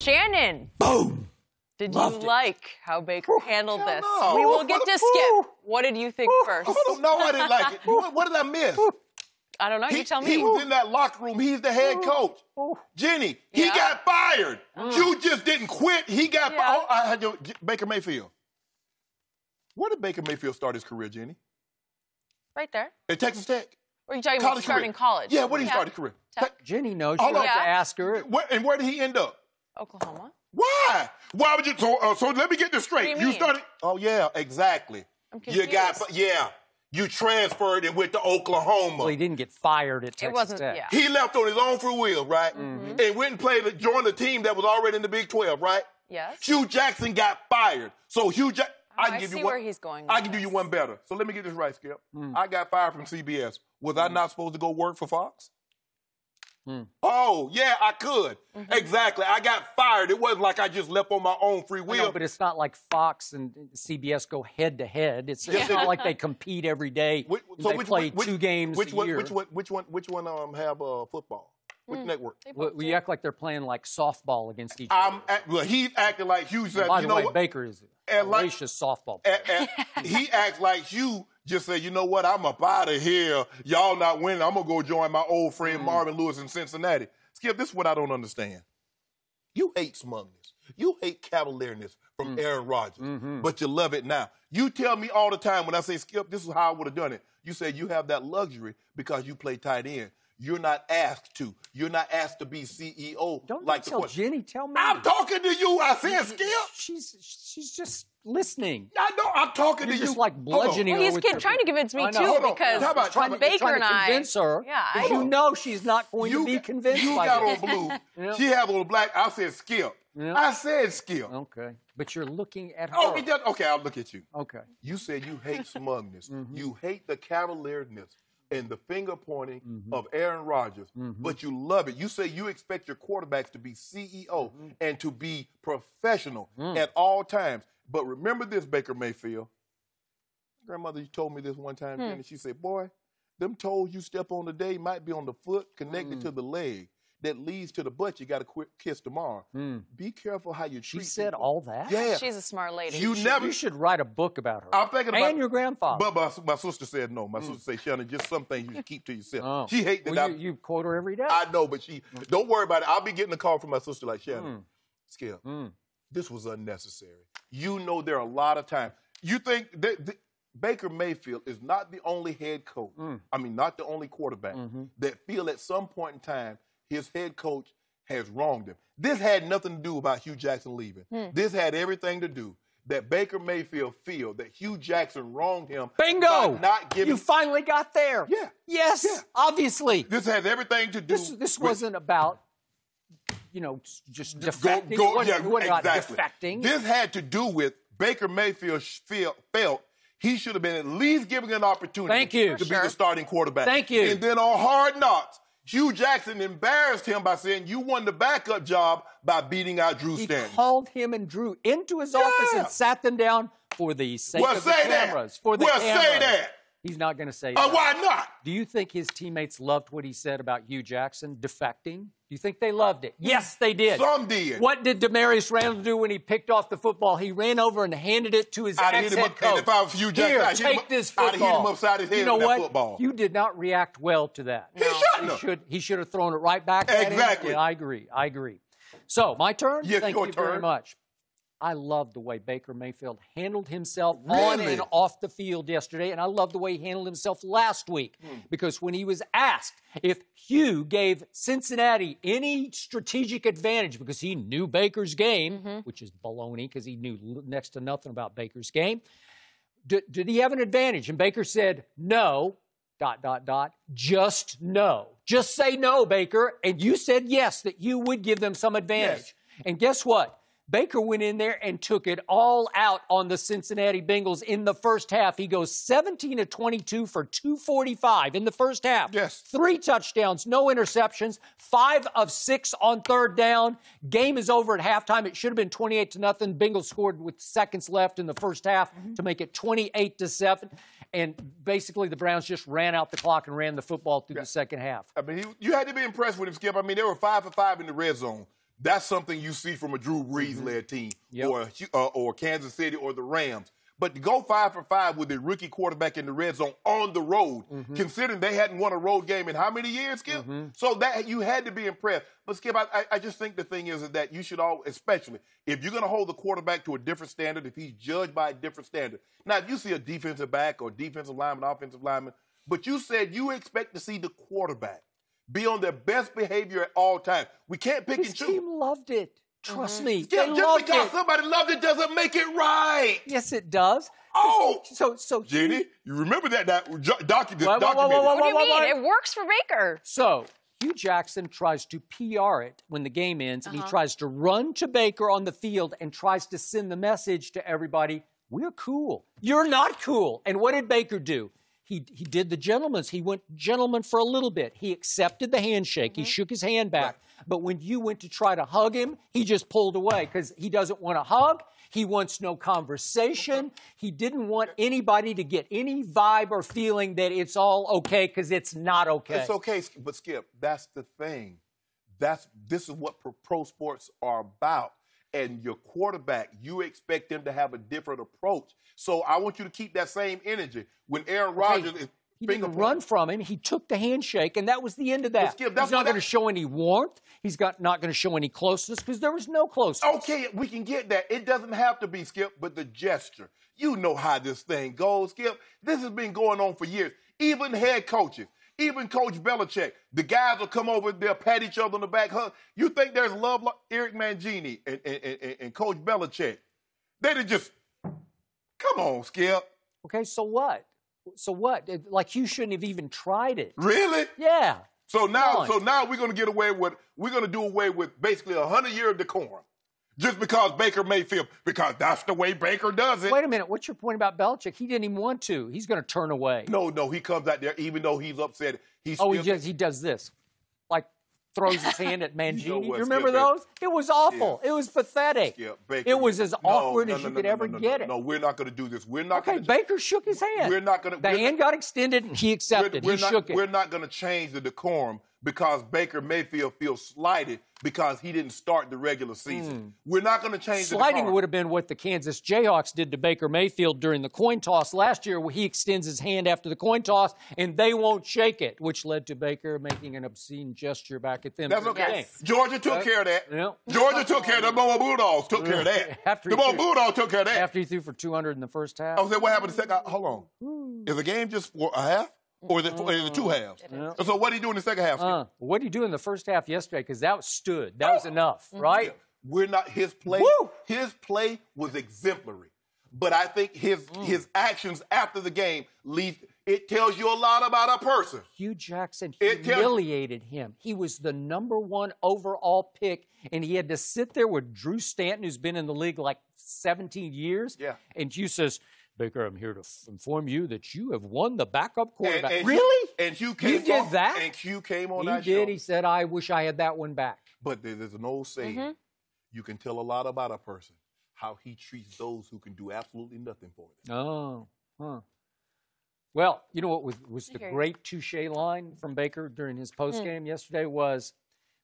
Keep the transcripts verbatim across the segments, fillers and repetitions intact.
Shannon. Boom. Did Loved you like it. how Baker Ooh, handled this? Know. We will get to Skip. What did you think Ooh, first? No, I didn't like it. What, what did I miss? I don't know. He, you tell me. He was in that locker room. He's the head coach. Jenny, yeah. he got fired. Mm. You just didn't quit. He got yeah. fired. Oh, I had your, Baker Mayfield. Where did Baker Mayfield start his career, Jenny? Right there. At Texas Tech. Or are you talking college about starting college? Yeah, where did he yeah. start his career? Tech. Jenny knows. I'd like yeah. to ask her. Where, and where did he end up? Oklahoma. Why? Why would you? So, uh, so let me get this straight. What do you mean? started. Oh yeah, exactly. I'm confused. You got yeah. You transferred and went to Oklahoma. Well, he didn't get fired at Texas it wasn't, Tech. Yeah. He left on his own free will, right? Mm-hmm. And went and played, joined a team that was already in the Big twelve, right? Yes. Hue Jackson got fired, so Hue Jackson. Oh, I, I give see you one, where he's going. I can this. do you one better. So let me get this right, Skip. Mm. I got fired from C B S. Was mm. I not supposed to go work for Fox? Mm. Oh, yeah, I could. Mm-hmm. Exactly. I got fired. It wasn't like I just left on my own free will. No, but it's not like Fox and C B S go head-to-head. It's, it's not like they compete every day. Which, so they which, play which, two games which a one, year. Which one, which one, which one um, have uh, football? Which mm. network? Well, we act like they're playing like softball against each other. I'm act, well, he's acting like Hue said, by you the know way, what? Baker is a gracious like, softball player. And, and he acts like Hue just said, you know what? I'm up out of here. Y'all not winning. I'm going to go join my old friend mm. Marvin Lewis in Cincinnati. Skip, this is what I don't understand. You hate smugness. You hate cavalierness from mm. Aaron Rodgers, mm-hmm. but you love it now. You tell me all the time when I say, Skip, this is how I would have done it. You say you have that luxury because you play tight end. You're not asked to. You're not asked to be C E O. Don't like tell Jenny. Tell me. I'm talking to you. I said, Skip. She's she's just listening. I know. I'm talking You're to just you. Just like bludgeoning her. Well, he's with trying to convince me too because how about, how about, Baker and I. Convince her. Yeah. I, you know she's not going you, to be convinced. You by got this. on blue. Yep. She had on black. I said Skip. Yep. I said Skip. Okay. But you're looking at her. Oh, he does. Okay, I'll look at you. Okay. You said you hate smugness. Mm-hmm. You hate the cavalierness and the finger-pointing mm-hmm. of Aaron Rodgers, mm-hmm. but you love it. You say you expect your quarterbacks to be C E O mm-hmm. and to be professional mm. at all times. But remember this, Baker Mayfield. Grandmother, you told me this one time, mm. and she said, boy, them toes you step on today might be on the foot connected mm. to the leg that leads to the butt you got to quit kiss tomorrow. Mm. Be careful how you treat She said people. all that? Yeah. She's a smart lady. You, you never... Should, you should write a book about her. I'm thinking about... And your grandfather. But my, my sister said no. My mm. sister said, Shannon, just some things you should keep to yourself. Oh. She hates that well, I... You, you quote her every day. I know, but she... Mm. Don't worry about it. I'll be getting a call from my sister like, Shannon, mm. Skip, mm. this was unnecessary. You know there are a lot of times. You think... that. that Baker Mayfield is not the only head coach. Mm. I mean, not the only quarterback mm-hmm. that feel at some point in time his head coach has wronged him. This had nothing to do about Hue Jackson leaving. Mm. This had everything to do that Baker Mayfield feel that Hue Jackson wronged him. Bingo! By not giving... You finally got there. Yeah. Yes, yeah. obviously. This has everything to do This, this with... wasn't about, you know, just defecting. Go, go, yeah, We're not exactly. defecting. This had to do with Baker Mayfield feel, felt he should have been at least given an opportunity Thank you. to For be sure. the starting quarterback. Thank you. And then on Hard Knocks, Hue Jackson embarrassed him by saying, you won the backup job by beating out Drew Stanton. He called him and Drew into his yeah. office and sat them down for the sake well, of the cameras. That. For the well, cameras. say that. He's not going to say uh, that. Why not? Do you think his teammates loved what he said about Hue Jackson defecting? Do you think they loved it? Yes, they did. Some did. What did Damarious Randall do when he picked off the football? He ran over and handed it to his ex-head coach. If I was Hue Jackson, Here, I'd take him, this football. I'd hit him upside his head you know with that what? football. You did not react well to that. He shouldn't have. Should, he should have thrown it right back at him. Exactly. Yeah, I agree. I agree. So, my turn? Yes, Thank your you turn. very much. I love the way Baker Mayfield handled himself really? on and off the field yesterday, and I love the way he handled himself last week mm. because when he was asked if Hue gave Cincinnati any strategic advantage because he knew Baker's game, mm-hmm. which is baloney because he knew next to nothing about Baker's game, did, did he have an advantage? And Baker said, no, dot, dot, dot, just no. Just say no, Baker, and you said yes, that Hue would give them some advantage. Yes. And guess what? Baker went in there and took it all out on the Cincinnati Bengals in the first half. He goes seventeen of twenty-two for two forty-five in the first half. Yes. Three touchdowns, no interceptions, five of six on third down. Game is over at halftime. It should have been twenty-eight to nothing. Bengals scored with seconds left in the first half mm-hmm. to make it twenty-eight to seven. And basically the Browns just ran out the clock and ran the football through yeah. the second half. I mean, you had to be impressed with him, Skip. I mean, they were five for five in the red zone. That's something you see from a Drew Brees-led mm-hmm. team yep. or, uh, or Kansas City or the Rams. But to go five for five with the rookie quarterback in the red zone on the road, mm-hmm. considering they hadn't won a road game in how many years, Skip? Mm-hmm. So that you had to be impressed. But, Skip, I, I just think the thing is that you should all, especially, if you're going to hold the quarterback to a different standard, if he's judged by a different standard. Now, if you see a defensive back or defensive lineman, offensive lineman, but you said you expect to see the quarterback be on their best behavior at all times. We can't pick His and choose. His team loved it. Trust me. Yeah, they just loved because it. Somebody loved it doesn't make it right. Yes, it does. Oh, so so Jeannie, you remember that that document? What do you mean? It works for Baker. So Hue Jackson tries to P R it when the game ends, uh-huh. and he tries to run to Baker on the field and tries to send the message to everybody: we're cool. You're not cool. And what did Baker do? He, he did the gentleman's. He went gentleman for a little bit. He accepted the handshake. Mm-hmm. He shook his hand back. Right. But when you went to try to hug him, he just pulled away because he doesn't want a hug. He wants no conversation. He didn't want anybody to get any vibe or feeling that it's all okay because it's not okay. It's okay, but Skip, that's the thing. That's, this is what pro sports are about. And your quarterback, you expect them to have a different approach. So I want you to keep that same energy. When Aaron Rodgers okay. is he didn't run from him. He took the handshake, and that was the end of that. Skip, that's He's not going to show any warmth. He's got, not going to show any closeness because there was no closeness. Okay, we can get that. It doesn't have to be, Skip, but the gesture. You know how this thing goes, Skip. This has been going on for years. Even head coaches. Even Coach Belichick, the guys will come over, they'll pat each other on the back. Hug. You think there's love like Eric Mangini and, and, and, and Coach Belichick? They'd just, come on, Skip. Okay, so what? So what? Like, you shouldn't have even tried it. Really? Yeah. So now, so now we're going to get away with, we're going to do away with basically a hundred year of decorum. Just because Baker Mayfield, because that's the way Baker does it. Wait a minute. What's your point about Belichick? He didn't even want to. He's going to turn away. No, no. He comes out there, even though he's upset. He's oh, still... he, just, he does this. Like, throws his hand at Mangini. You, know what, you remember Skip, those? It was awful. Yeah. It was pathetic. Skip, Baker, it was as no, awkward no, no, as you no, could no, ever no, no, get no, it. No, we're not going to do this. We're not okay, going to... Okay, Baker shook his hand. We're not going to... The hand not, got extended, and he accepted. We're, we're he not, shook it. We're not going to change the decorum because Baker Mayfield feels slighted because he didn't start the regular season. Mm. We're not going to change Sliding the Sliding would have been what the Kansas Jayhawks did to Baker Mayfield during the coin toss last year, where he extends his hand after the coin toss, and they won't shake it, which led to Baker making an obscene gesture back at them. That's okay. The yes. Georgia took right? care of that. Yeah. Georgia took care of that. The Bulldogs took care of that. After the Bulldogs took care of that. After he threw for two hundred in the first half. I was like, what happened to the second half? Hold on. Is the game just for a half? Or is it, uh, is it two halves? Yeah. So what did he do in the second half? Uh, what did he do in the first half yesterday? Because that stood. That oh. was enough, right? We're not his play. Woo! His play was exemplary, but I think his mm. his actions after the game leave. It tells you a lot about a person. Hue Jackson it humiliated tells... him. He was the number one overall pick, and he had to sit there with Drew Stanton, who's been in the league like seventeen years. Yeah, and Hue says, Baker, I'm here to inform you that you have won the backup quarterback. And, and really? And Hue came you did on, that? And Hue came on he that He did. Show. He said, I wish I had that one back. But there's an old saying, mm-hmm. you can tell a lot about a person, how he treats those who can do absolutely nothing for them. Oh, huh. Well, you know what was, was the great touche line from Baker during his postgame mm. yesterday was,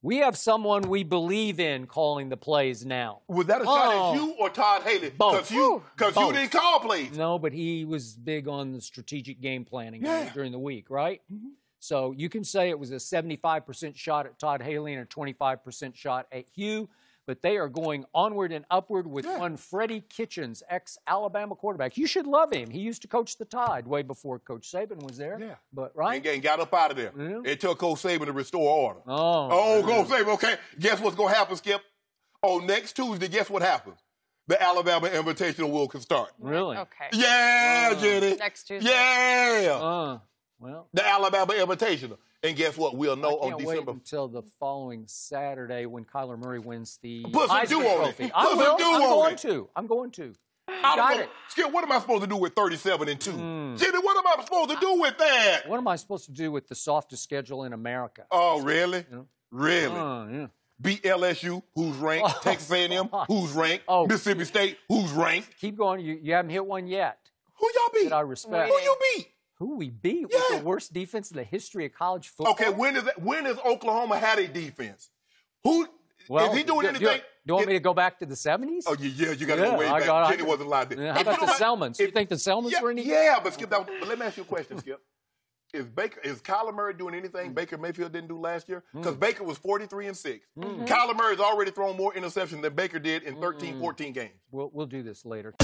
we have someone we believe in calling the plays now. Was that a shot oh. at Hue or Todd Haley? Both. Because Hue, Hue didn't call plays. No, but he was big on the strategic game planning yeah. during the week, right? Mm-hmm. So you can say it was a seventy-five percent shot at Todd Haley and a twenty-five percent shot at Hue, but they are going onward and upward with yeah. one Freddie Kitchens, ex-Alabama quarterback. You should love him. He used to coach the Tide way before Coach Saban was there. Yeah. But, right? And got up out of there. Yeah. It took Coach Saban to restore order. Oh. Oh, Coach Saban, okay. Guess what's going to happen, Skip? Oh, next Tuesday, guess what happens? The Alabama Invitational will can start. Really? Okay. Yeah, uh, Jenny. Next Tuesday. Yeah. Uh, well. The Alabama Invitational. And guess what? We'll know on December. I can't wait until the following Saturday when Kyler Murray wins the Heisman Trophy. I will. I'm going to. I'm going to. Got it. Skip, what am I supposed to do with thirty-seven and two? Mm. Jenny, what am I supposed to do with that? What am I supposed to do with the softest schedule in America? Oh, really? Yeah. Really? Uh, yeah. Beat L S U, who's ranked. Oh. Texas A and M, who's ranked. Oh. Mississippi State, who's ranked. Keep going. You, you haven't hit one yet. Who y'all beat? That I respect. Who you beat? Who we beat yeah. was the worst defense in the history of college football. Okay, when is that, when has Oklahoma had a defense? Who Well, is he doing do, anything? Do you, do you want it, me to go back to the seventies? Oh, yeah, yeah you got to yeah, go way I back. Kenny wasn't allowed there. Yeah, how about the Selmans? You think the Selmans yeah, were in? Yeah, but Skip, that was, but let me ask you a question, Skip. Is Baker is Kyler Murray doing anything mm. Baker Mayfield didn't do last year? Because mm. Baker was forty-three and six. Mm-hmm. Kyler Murray's already thrown more interceptions than Baker did in thirteen, mm. fourteen games. We'll, we'll do this later.